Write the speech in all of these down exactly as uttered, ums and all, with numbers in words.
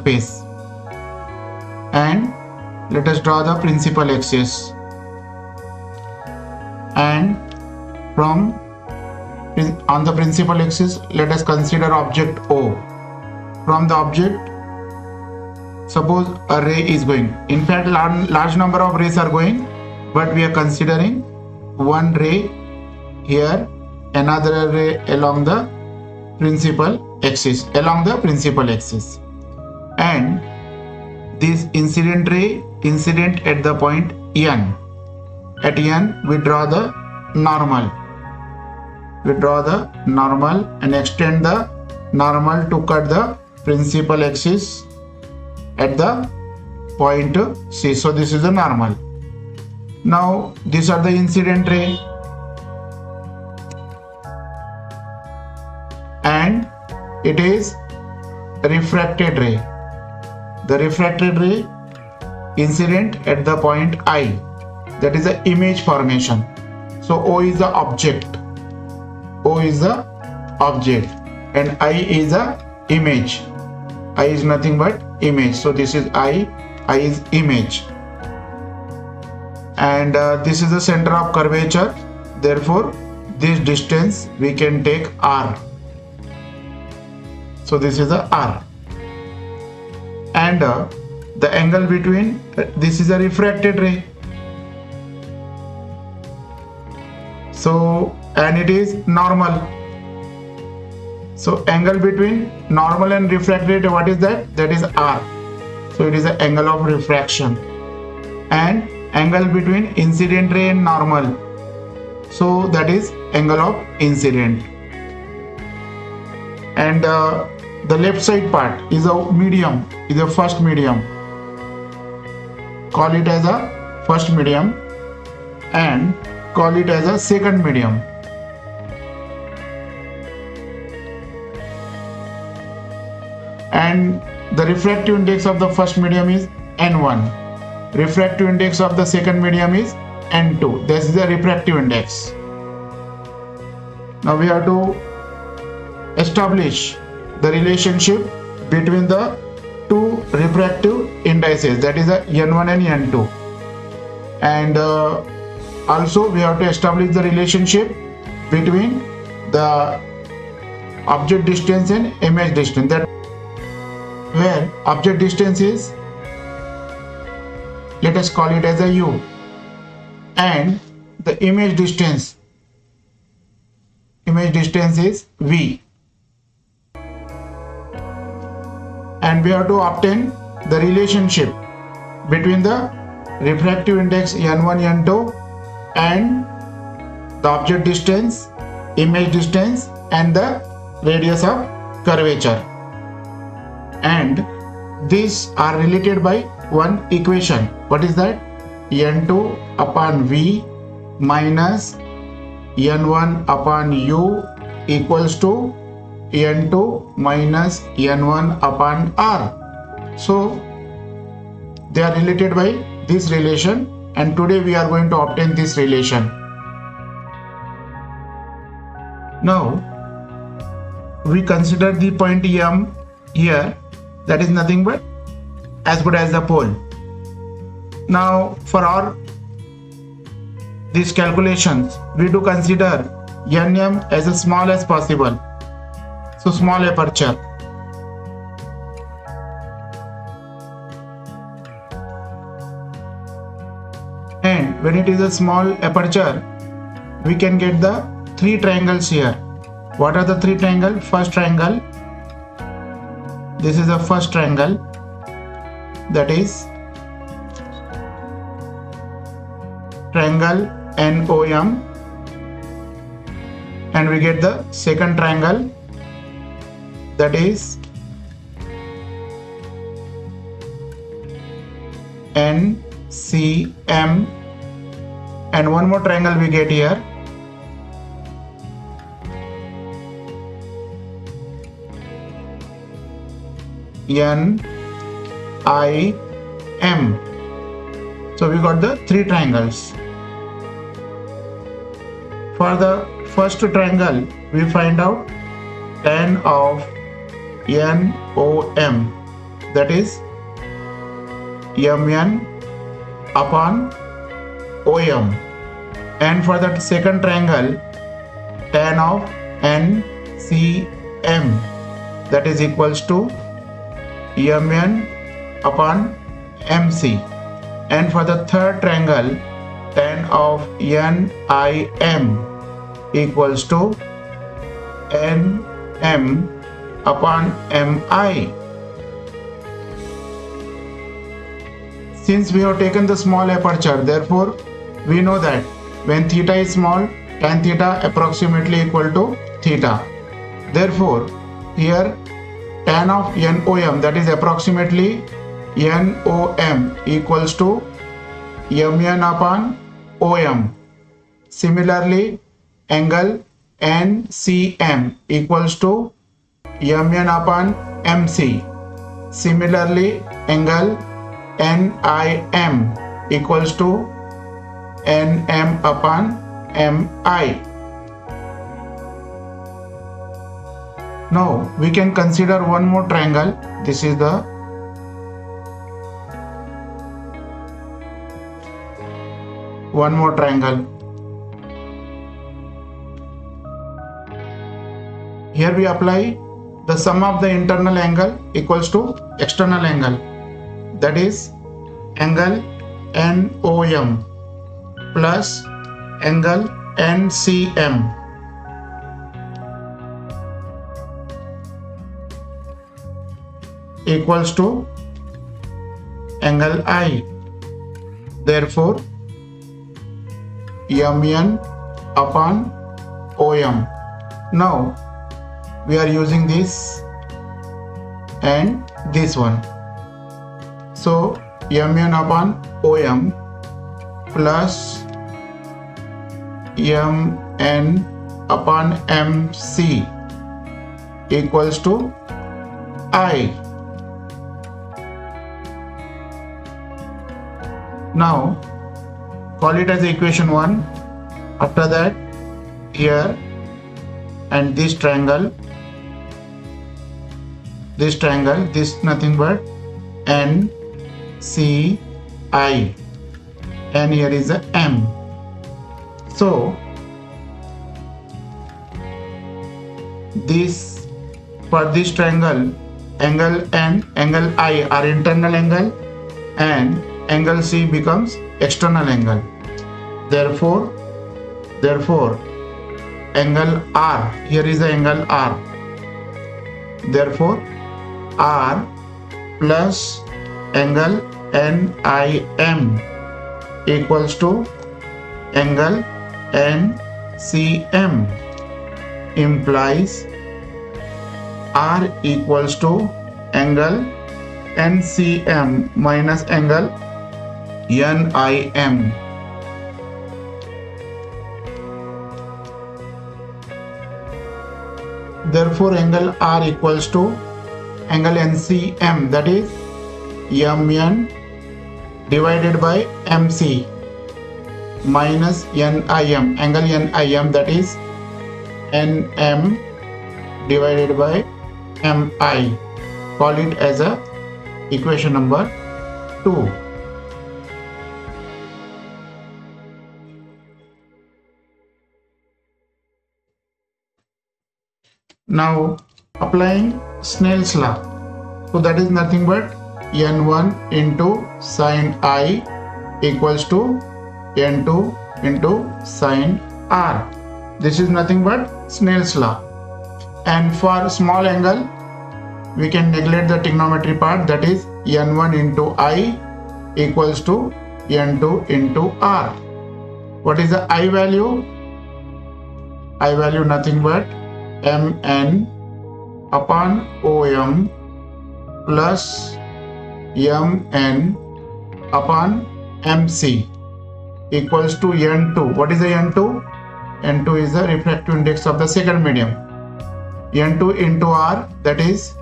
surface. And let us draw the principal axis. And from on the principal axis, let us consider object O. From the object, suppose a ray is going. In fact, large number of rays are going, but we are considering one ray here, another ray along the principal axis, along the principal axis. And this incident ray, incident at the point N. At N, we draw the normal. We draw the normal and extend the normal to cut the principal axis at the point C. So this is the normal. Now these are the incident ray, and it is refracted ray. The refracted ray incident at the point I, that is the image formation. So O is the object. O is the object and I is the image. I is nothing but image. So this is I, I is image. And uh, this is the center of curvature. Therefore, this distance we can take R. So this is the R. And uh, the angle between, uh, this is a refracted ray. So, and it is normal. So angle between normal and refracted, what is that? That is R. So it is the angle of refraction. And angle between incident ray and normal, so that is angle of incident. And uh, the left side part is a medium, is a first medium. Call it as a first medium and call it as a second medium. And the refractive index of the first medium is N one. Refractive index of the second medium is N two. This is the refractive index. Now we have to establish the relationship between the two refractive indices, that is the N one and N two. And uh, also we have to establish the relationship between the object distance and image distance. That where object distance is, let us call it as a U, and the image distance, image distance is V. And we have to obtain the relationship between the refractive index N one, N two and the object distance, image distance and the radius of curvature. And these are related by one equation. What is that? N two upon V minus N one upon U equals to N two minus N one upon R. So they are related by this relation, and today we are going to obtain this relation. Now we consider the point M here. That is nothing but as good as the pole. Now for our these calculations, we do consider N M as small as possible. So small aperture. And when it is a small aperture, we can get the three triangles here. What are the three triangles? First triangle. This is the first triangle, that is triangle N O M, and we get the second triangle, that is N C M, and one more triangle we get here, N I M. So we got the three triangles. For the first triangle, we find out tan of N O M. that is m n upon O M, and for that second triangle tan of N C M, that is equals to m n upon M C, and for the third triangle tan of N I M equals to N M upon M I. Since we have taken the small aperture, therefore we know that when theta is small, tan theta approximately equal to theta. Therefore, here tan of N O M, that is approximately N O M, equals to m n upon O M. Similarly, angle N C M equals to m n upon M C. Similarly, angle N I M equals to N M upon M I. Now we can consider one more triangle. This is the one more triangle. Here we apply the sum of the internal angle equals to external angle, that is angle N O M plus angle N C M. Equals to angle I. Therefore, m n upon O M. Now we are using this and this one. So m n upon O M plus m n upon M C equals to I. Now call it as equation one. After that, here and this triangle, this triangle, this nothing but N C I, and here is a M. So this, for this triangle, angle N, angle I are internal angle, and angle C becomes external angle. Therefore, therefore, angle R, here is the angle R. Therefore, R plus angle N I M equals to angle N C M, implies R equals to angle N C M minus angle N I M. Therefore, angle R equals to angle N C M, that is m n divided by M C minus N I M, angle N I M, that is N M divided by M I. Call it as a equation number two. Now applying Snell's law, so that is nothing but N one into sine I equals to N two into sine R. This is nothing but Snell's law. And for small angle, we can neglect the trigonometry part, that is N one into I equals to N two into R. What is the I value? I value nothing but m n upon O M plus m n upon M C equals to N two. What is the N two? N two is the refractive index of the second medium. N two into R, that is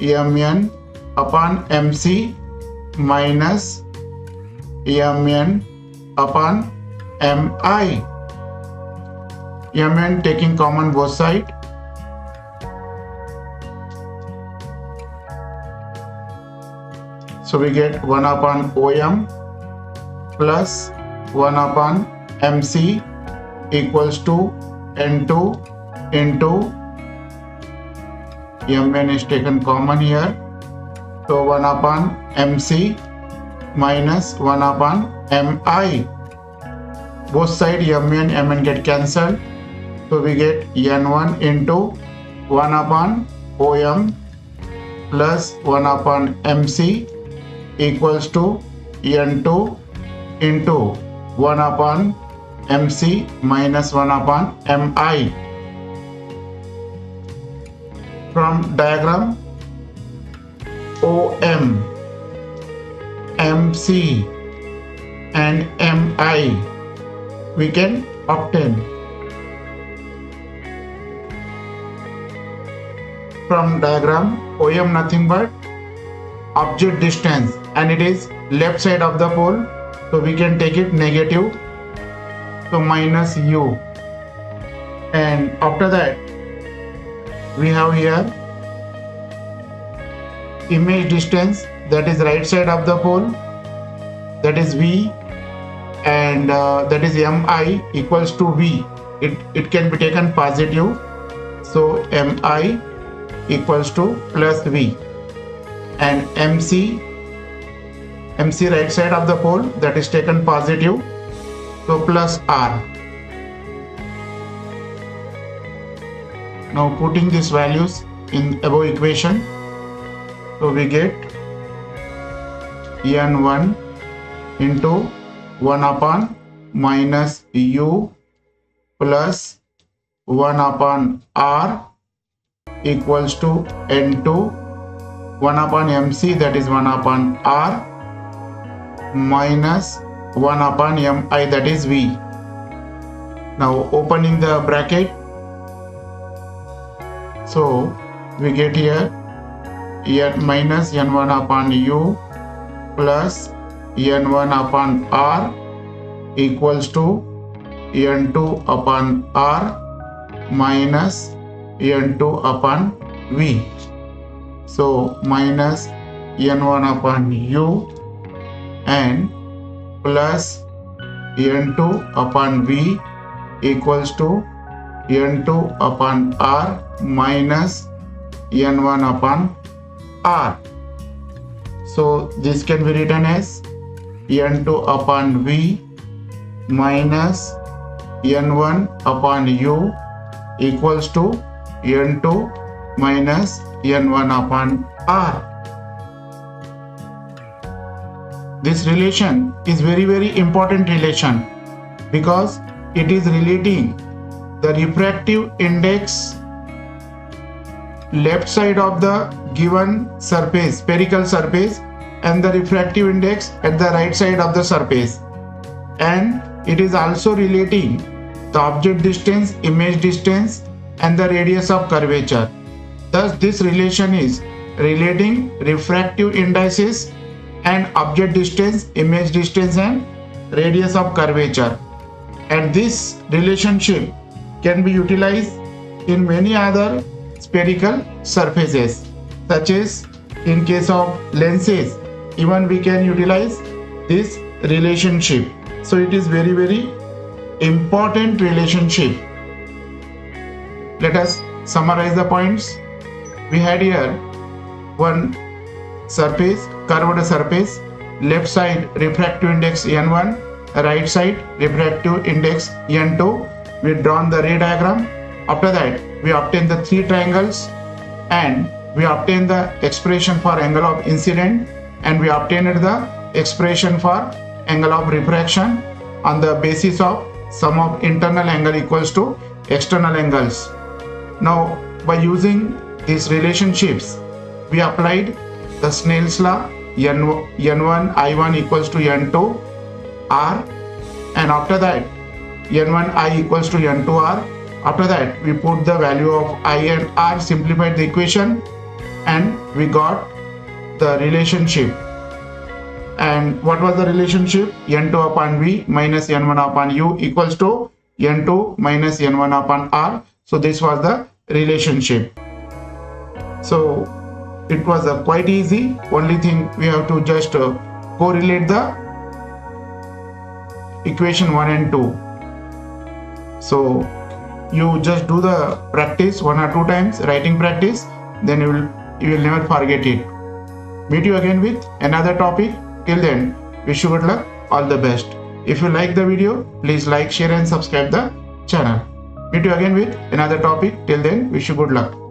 m n upon M C minus m n upon M I. m n taking common both sides, So we get one upon O M plus one upon M C equals to N two into Mn is taken common here. So one upon M C minus one upon Mi. Both side Mn, Mn get cancelled. So we get N one into one upon O M plus one upon M C equals to N two into one upon M C minus one upon Mi. From diagram, O M, M C and M I we can obtain. From diagram, O M nothing but object distance and it is left side of the pole, so we can take it negative, so minus u. And after that we have here image distance, that is right side of the pole, that is v, and uh, that is mi equals to v. It, it can be taken positive, so mi equals to plus v, and mc mc right side of the pole, that is taken positive, so plus r. Now putting these values in above equation, so we get N one into one upon minus u plus one upon r equals to N two, one upon M C, that is one upon r, minus one upon Mi, that is v. Now opening the bracket, so we get here n minus N one upon u plus N one upon r equals to N two upon r minus N two upon v. So minus N one upon u and plus N two upon v equals to N two upon r minus N one upon r. So this can be written as N two upon v minus N one upon u equals to N two minus N one upon r. This relation is very very important relation, because it is relating the refractive index left side of the given surface, spherical surface, and the refractive index at the right side of the surface, and it is also relating the object distance, image distance, and the radius of curvature. Thus this relation is relating refractive indices and object distance, image distance, and radius of curvature, and this relationship can be utilized in many other spherical surfaces, such as in case of lenses, even we can utilize this relationship. So it is very very important relationship. Let us summarize the points. We had here one surface, curved surface, left side refractive index N one, right side refractive index N two. We drawn the ray diagram. After that we obtain the three triangles, and we obtain the expression for angle of incident, and we obtained the expression for angle of refraction on the basis of sum of internal angle equals to external angles. Now by using these relationships, we applied the Snell's law, N one I one equals to N two R, and after that N one I equals to N two R. After that we put the value of I and R, simplified the equation, and we got the relationship. And what was the relationship? N two upon V minus N one upon U equals to N two minus N one upon R. So this was the relationship. So It was uh, quite easy. Only thing we have to just uh, correlate the equation one and two. So you just do the practice one or two times, writing practice, then you will you will never forget it. Meet you again with another topic. Till then, wish you good luck, all the best. If you like the video, please like, share and subscribe the channel. Meet you again with another topic. Till then, wish you good luck.